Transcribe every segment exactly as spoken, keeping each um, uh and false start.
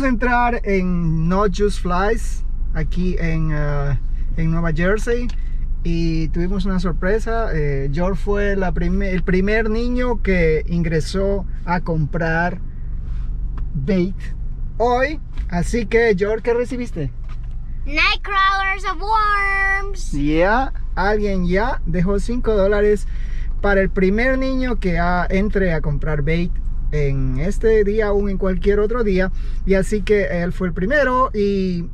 vamos a entrar en Not Just Flies, aquí en, uh, en Nueva Jersey, y tuvimos una sorpresa. eh, George fue la prim- el primer niño que ingresó a comprar bait hoy, así que George, ¿qué recibiste? Night crawlers of worms. Yeah, alguien ya dejó cinco dólares para el primer niño que a, entre a comprar bait en este día o en cualquier otro día, y así que él fue el primero. Y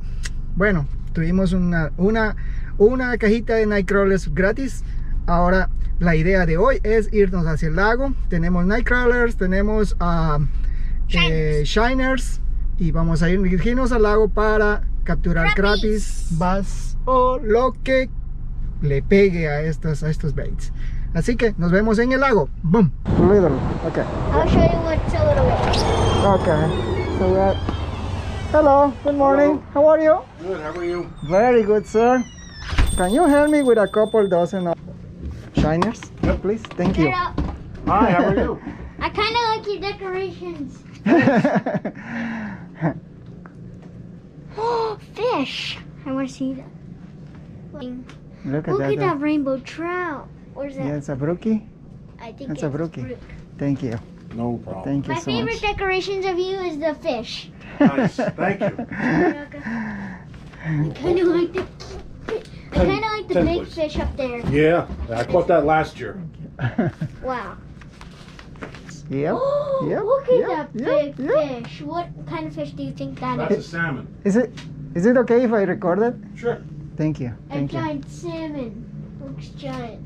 bueno, tuvimos una, una, una cajita de nightcrawlers gratis. Ahora la idea de hoy es irnos hacia el lago. Tenemos nightcrawlers, tenemos uh, shiners. Eh, shiners, y vamos a ir dirigirnos al lago para capturar crappies, bass o lo que le pegue a estos, a estos baits. Así que nos vemos en el lago. Boom. Literally. Okay. I'll show you what's a little bit. Okay. So that. Hello. Good morning. Hello. How are you? Good. How are you? Very good, sir. Can you help me with a couple dozen of shiners? Yep. Please. Thank you. Hello. Hi. How are you? I kind of like your decorations. Oh, fish! I want to see that. Look at, Look that, at that rainbow trout. Or is that? Yeah, it's a brookie. I think it's, it's a brookie. Brook. Thank you. No problem. Thank you My so favorite much. decorations of you is the fish. Nice. Thank you. I kind of like the, I kind of like the big place. fish up there. Yeah, I caught that last year. Wow. Yep. Oh, yep. Look at yep. that big yep. Yep. fish. What kind of fish do you think that That's is? That's a salmon. Is it? Is it okay if I record it? Sure. Thank you. A Thank giant you. salmon. Looks giant.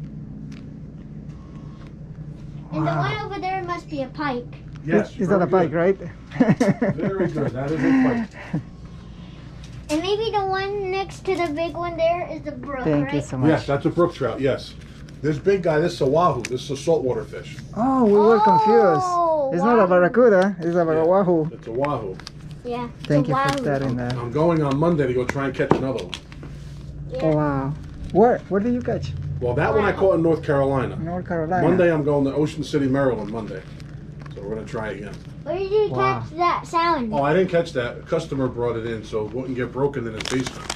Wow. And the one over there must be a pike. Yes. Is that a pike, good. right? Very good. That is a pike. And maybe the one next to the big one there is the brook, Thank right? you so much. Yes, that's a brook trout. Yes. This big guy, this is a wahoo. This is a saltwater fish. Oh, we were oh, confused. It's wow. not a barracuda. It's a yeah, wahoo. It's a wahoo. Yeah. Thank you wahoo. for that in there. I'm going on Monday to go try and catch another one. Yeah. Oh, wow. Where? Where did you catch? Well, that wow. one I caught in North Carolina. North Carolina. Monday I'm going to Ocean City, Maryland. Monday. So we're going to try again. Where did you wow. catch that salmon? Oh, I didn't catch that. A customer brought it in so it wouldn't get broken in his basement.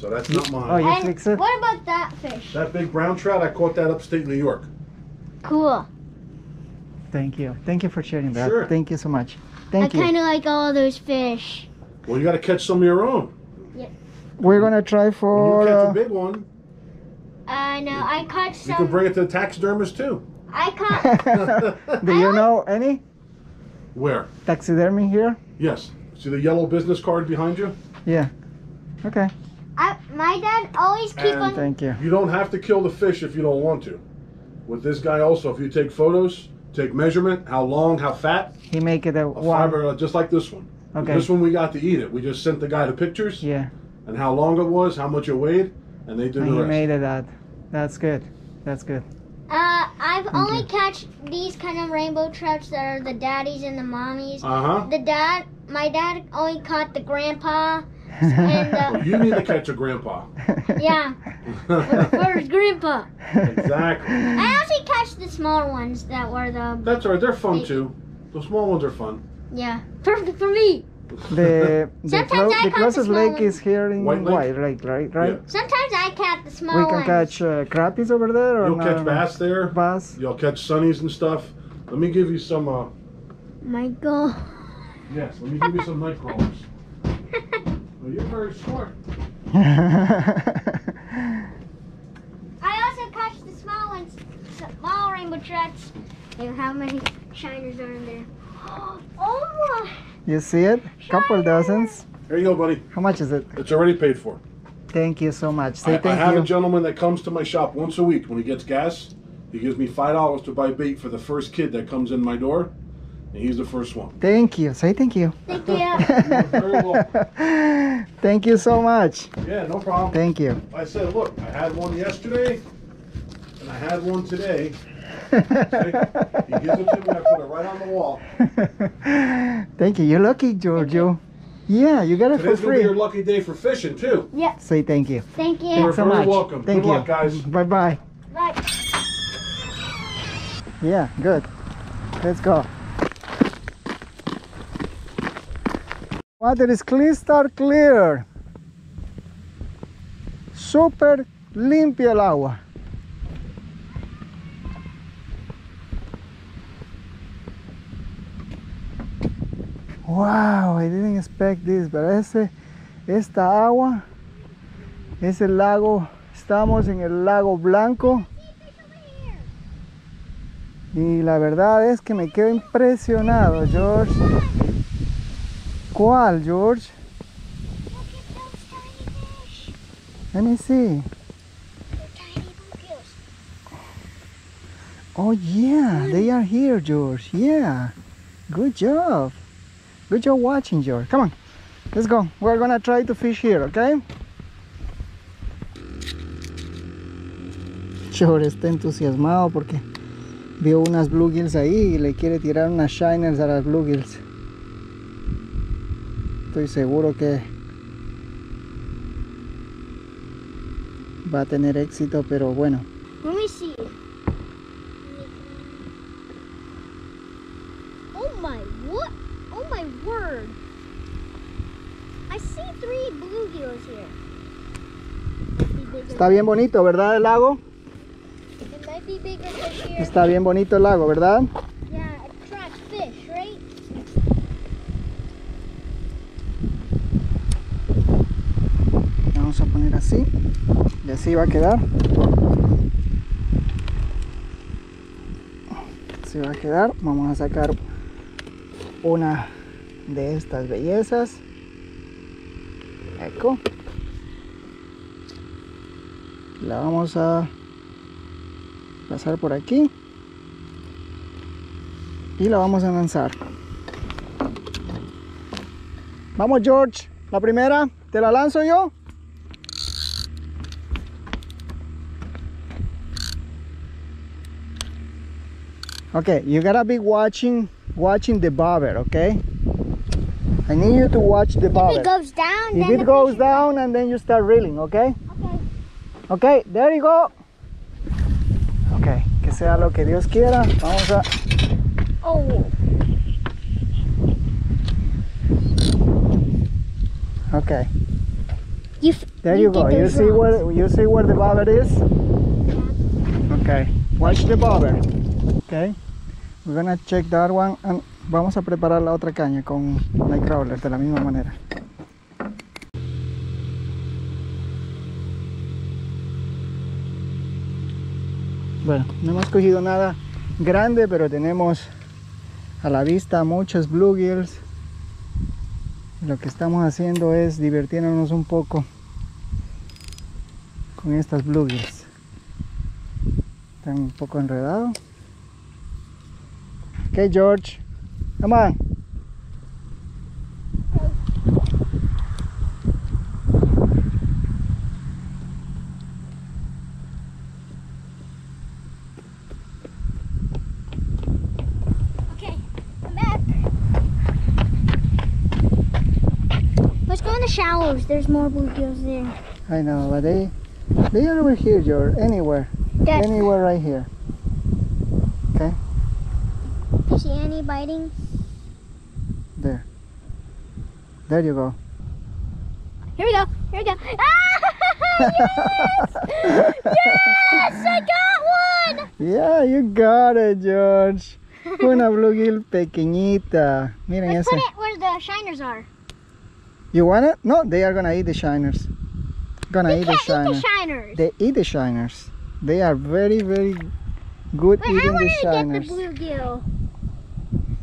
So that's not mine. Oh, you fix it? What about that fish? That big brown trout, I caught that upstate New York. Cool. Thank you. Thank you for sharing that. Sure. Thank you so much. Thank I you. I kind of like all those fish. Well, you got to catch some of your own. Yep. We're going to try for... You catch a big one. Uh, no, I caught some... You can bring it to the taxidermist, too. I caught... Do you know any? Where? Taxidermy here? Yes. See the yellow business card behind you? Yeah. Okay. I, my dad always keep and on... Thank you. You don't have to kill the fish if you don't want to. With this guy also, if you take photos, take measurement, how long, how fat. He make it a... a fiber, just like this one. Okay. This one we got to eat it. We just sent the guy the pictures. Yeah. And how long it was, how much it weighed, and they do and the rest. made it that. That's good. That's good. Uh, I've Thank only you. catch these kind of rainbow trouts that are the daddies and the mommies. Uh-huh. The dad... My dad only caught the grandpa... And, uh, well, you need to catch a grandpa. Yeah. Where's grandpa? Exactly. I actually catch the small ones that were the... That's all right. They're fun, big. too. The small ones are fun. Yeah. Perfect for me. The, the, Sometimes I the closest the lake one. is here in White Lake, White Lake right? right? Yeah. Sometimes I catch the small ones. We can catch uh, crappies over there. Or You'll no? catch bass there. Bass. You'll catch sunnies and stuff. Let me give you some... Uh... My God. Yes, let me give you some night crawlers. You're very short. I also catch the small ones, small rainbow trouts. And how many shiners are in there? Oh my! You see it? Shiner. Couple dozens. Here you go, buddy. How much is it? It's already paid for. Thank you so much. Say I, thank I have you. a gentleman that comes to my shop once a week. When he gets gas, he gives me five dollars to buy bait for the first kid that comes in my door. And he's the first one. Thank you. Say thank you. Thank you. Very well. Thank you so much. Yeah, no problem. Thank you. I said, look, I had one yesterday, and I had one today. He gives it to me, I put it right on the wall. Thank you. You're lucky, Giorgio. You. Yeah, you got it Today's for free. It's your lucky day for fishing, too. Yeah. Say thank you. Thank you. You're so very much. welcome. Thank good you. luck, guys. Bye-bye. Bye. Yeah, good. Let's go. Water is crystal clear. Súper limpia el agua. Wow, I didn't expect this, pero ese, esta agua es el lago. Estamos en el lago Blanco y la verdad es que me quedo impresionado, George. ¿Cuál, George? Let me see. Oh yeah, they are here, George. Yeah, good job. Good job watching, George. Come on, let's go. We're gonna try to fish here, okay? George está entusiasmado porque vio unas bluegills ahí y le quiere tirar unas shiners a las bluegills. Estoy seguro que va a tener éxito, pero bueno. Let me see. Oh my, what? Oh my word. I see three bluegills here. Está bien bonito, ¿verdad, el lago? It might be bigger this year. Está bien bonito el lago, ¿verdad? Yeah, it attracts fish, right? Vamos a poner así. Y así va a quedar. Así va a quedar. Vamos a sacar una de estas bellezas. Eco. La vamos a pasar por aquí. Y la vamos a lanzar. Vamos, George. La primera, ¿te la lanzo yo? Okay, you gotta be watching watching the bobber, okay? I need you to watch the bobber. If it goes down, if then it goes down and then you start reeling, okay? Okay. Okay, there you go. Okay, que sea lo que Dios quiera. Vamos a... Oh. Okay. You there you, you go. You see wrong. where you see where the bobber is? Okay. Watch the bobber. Okay, we're gonna check that one and vamos a preparar la otra caña con Night Crawler de la misma manera. Bueno, no hemos cogido nada grande, pero tenemos a la vista muchos bluegills. Lo que estamos haciendo es divirtiéndonos un poco con estas bluegills. Están un poco enredados. Okay, George, come on. Okay, I'm back. Let's go in the shallows. There's more bluegills there. I know, but they they are over here, George. Anywhere, Dad. Anywhere, right here. Okay. See any biting? There. There you go. Here we go. Here we go. Ah! Yes! Yes! I got one! Yeah, you got it, George. Una bluegill pequeñita. Miren ese. Put it where the shiners are. You want it? No, they are gonna eat the shiners. Gonna they eat, can't the shiner. eat the shiners. They eat the shiners. They are very, very good Wait, eating the shiners. I wanted to get the bluegill.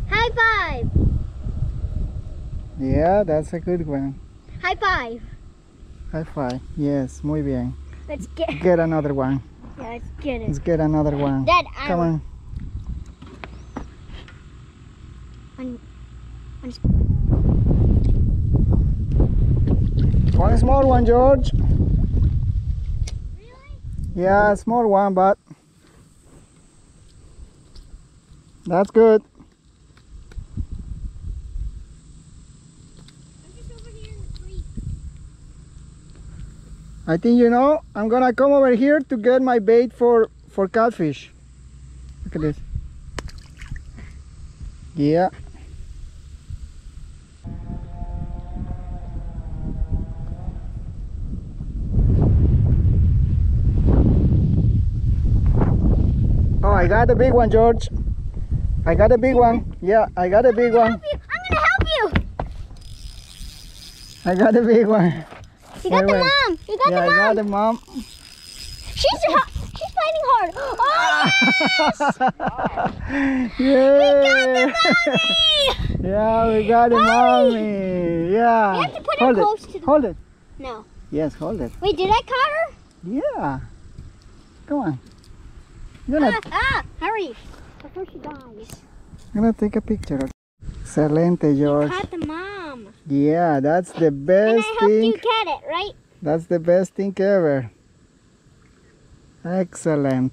High five! Yeah, that's a good one. High five! High five, yes, muy bien. Let's get, get another one. Yeah, let's get it. Let's get another one. Dad, Come I'm... on. One, one... one small one, George. Really? Yeah, small one, but that's good. I think, you know, I'm gonna come over here to get my bait for, for catfish. Look at this. Yeah. I got the big one, George. I got a big one. Yeah, I got a big one. I'm gonna help you. I got a big one. You got wait, the wait. mom. You got yeah, the mom. I got the mom. She's she's fighting hard. Oh yes! Yeah. We got the mommy. Yeah, we got the mommy. mommy. Yeah. We have to put hold her close it. to the Hold it. No. Yes, hold it. Wait, did I caught her? Yeah. Come on. You're gonna ah, ah, hurry. Before she dies. I'm gonna take a picture. Excelente, George. You caught the mom. Yeah, that's the best and I thing. You get it, right? That's the best thing ever. Excellent.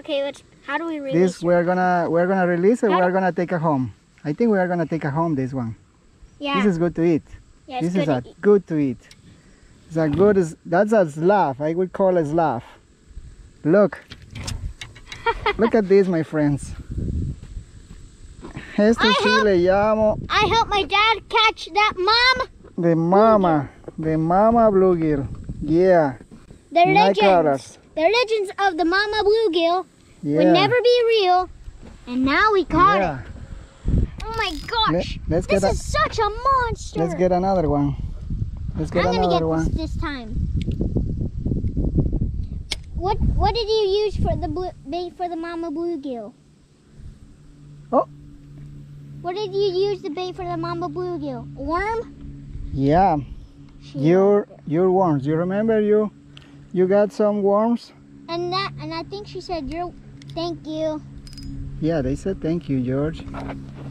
Okay, let's, how do we release this? It? We're gonna we're gonna release it. How we're gonna take it home. I think we are gonna take it home. This one. Yeah. This is good to eat. Yeah, this is a eat. good to eat. It's a good. That's a slav. I would call it slav. Look. Look at this, my friends. Esto I sí help, le llamo. I helped my dad catch that mom. The mama, the mama bluegill. Yeah. The legends. The legends of the mama bluegill yeah. would never be real, and now we caught yeah. it. Oh my gosh! Let, let's this get is a, such a monster. Let's get another one. Let's get I'm another get one. I'm gonna get this this time. What what did you use for the blue, bait for the mama bluegill? Oh. What did you use the bait for the mama bluegill? Worm? Yeah. She your your worms. You remember you you got some worms? And that and I think she said your thank you. Yeah, they said thank you, George.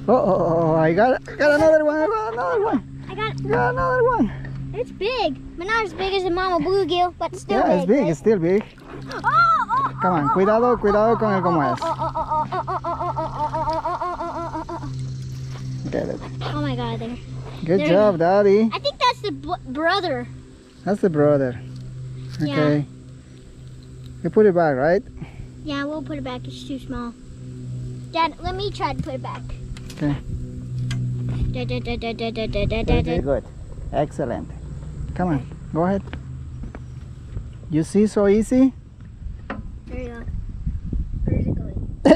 Oh, oh, oh I got I got another one. I got another one. I got, got another one. It's big, but not as big as the mama bluegill, but still yeah, big. Yeah, it's big. Right? It's still big. Oh, oh, Come on, oh, cuidado, cuidado con el como es. Get it. Oh my God, there. Good there job, is. Daddy. I think that's the bl brother. That's the brother. Okay. Yeah. You put it back, right? Yeah, we'll put it back. It's too small. Dad, let me try to put it back. Okay. Da, da, da, da, da, da, da, da, da. Good. Excellent. Come on, go ahead. You see, so easy. There you go. Where is it going? Ah!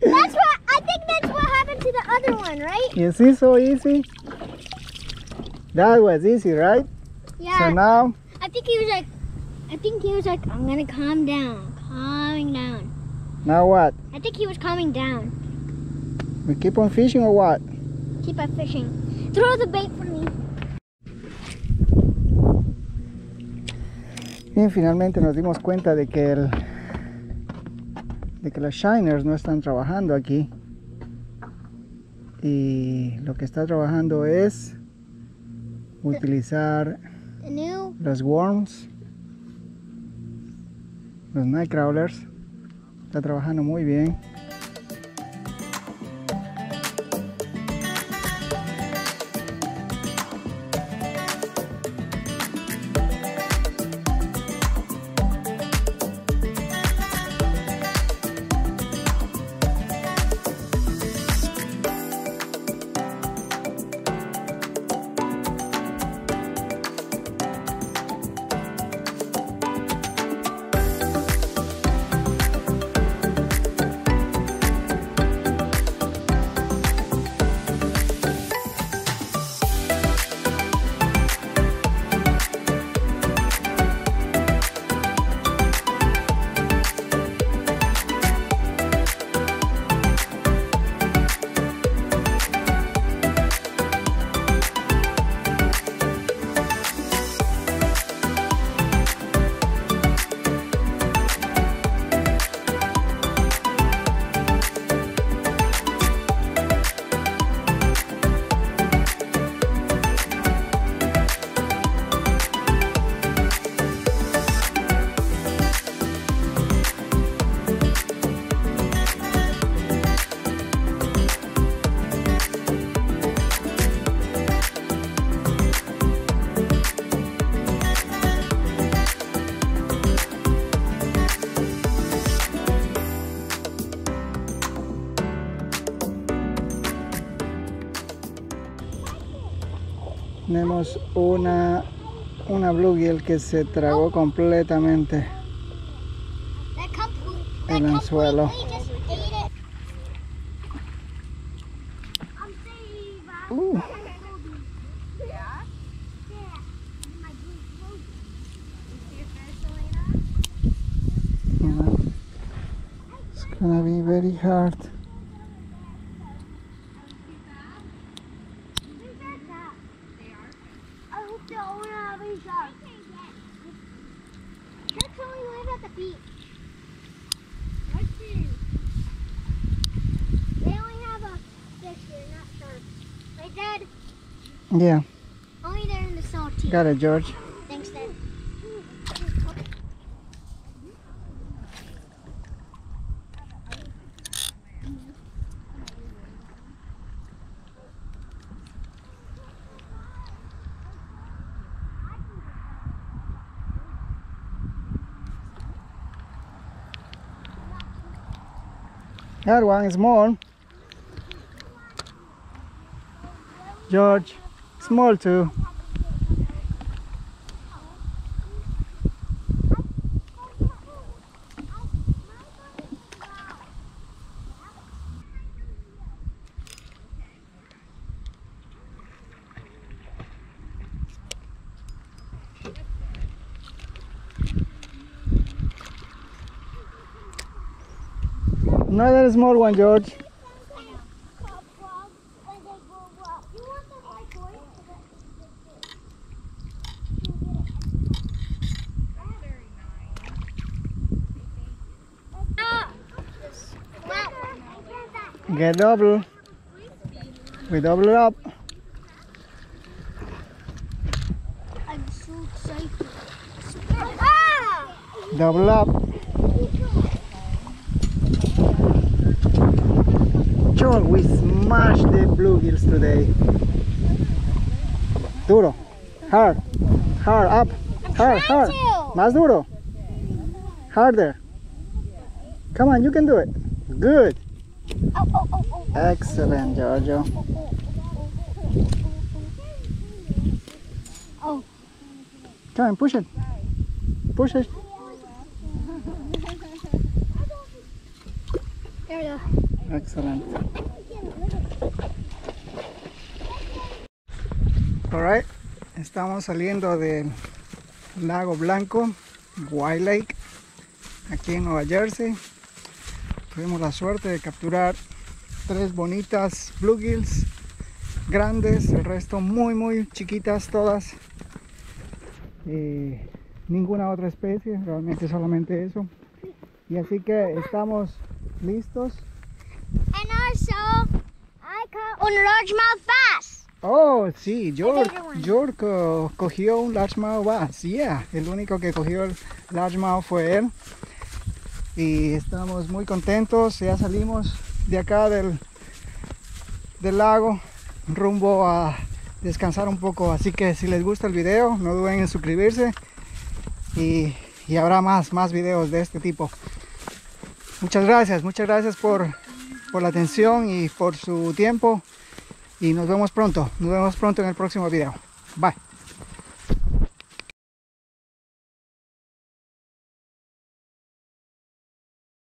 That's what I think that's what happened to the other one, right? You see, so easy. That was easy, right? Yeah. So now I think he was like I think he was like, I'm gonna calm down. Calming down. Now what? I think he was calming down. We keep on fishing or what? Keep on fishing. Throw the bait for me. Bien, finalmente nos dimos cuenta de que, el, de que las shiners no están trabajando aquí y lo que está trabajando es utilizar los worms, los night crawlers, está trabajando muy bien. Tenemos una, una bluegill que se tragó completamente. el anzuelo. Uh. Yeah. It's gonna be very hard. Yeah. Only they're in the salty. Got it, George. Thanks, Dad. That one is small. George. Small too. Another small one, George. Get double. We double it up. I'm so excited. Ah! Double up. George, we smashed the bluegills today. Duro. Hard. Hard up. Hard, hard. Más duro. Harder. Come on, you can do it. Good. Oh, oh, oh, oh, oh. Excellent, Giorgio. Oh. Come on, push it. Push it. There we go. Excellent. Alright, estamos saliendo del Lago Blanco, White Lake, aquí en Nueva Jersey. Tuvimos la suerte de capturar tres bonitas bluegills grandes, el resto muy muy chiquitas todas. Eh, ninguna otra especie, realmente solamente eso. Y así que estamos listos. And also, I caught one largemouth bass. Oh, sí, George, George co cogió un largemouth bass. Yeah, el único que cogió el largemouth fue él. Y estamos muy contentos, ya salimos de acá del, del lago rumbo a descansar un poco, así que si les gusta el video no duden en suscribirse y, y habrá más, más videos de este tipo. Muchas gracias, muchas gracias por, por la atención y por su tiempo y nos vemos pronto, nos vemos pronto en el próximo video. Bye.